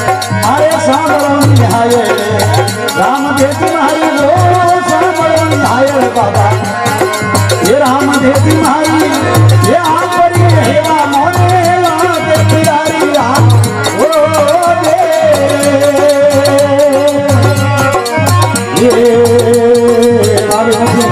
आये सांब राम निहाये राम देती महारी रो सांब राम निहाये बाबा ये राम देती महारी ये आप बड़ी हेवा मोने लाल देती हारी राम ओ दे ये राम देती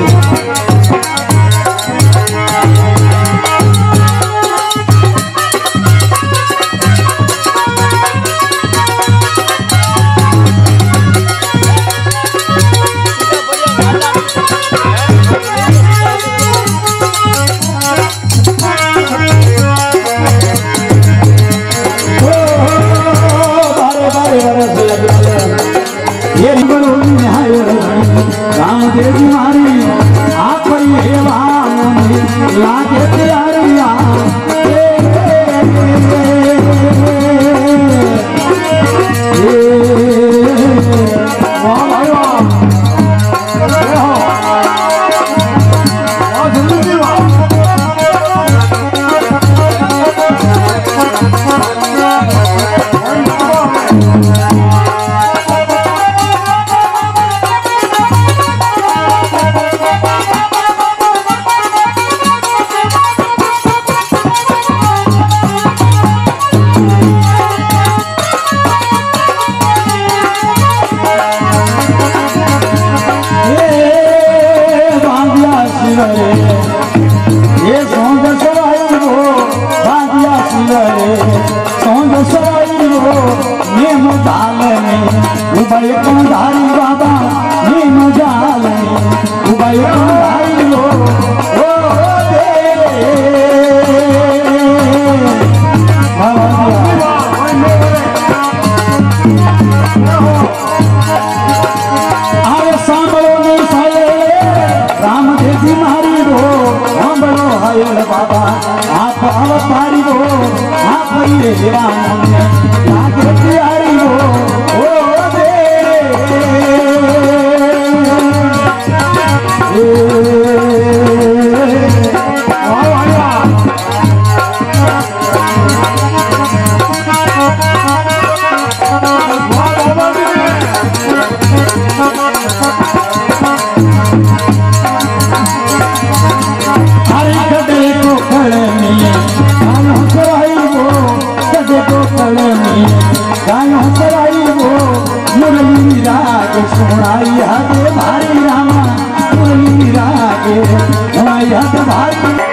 भाई रामा कोई रागे हमारी हथ भाई।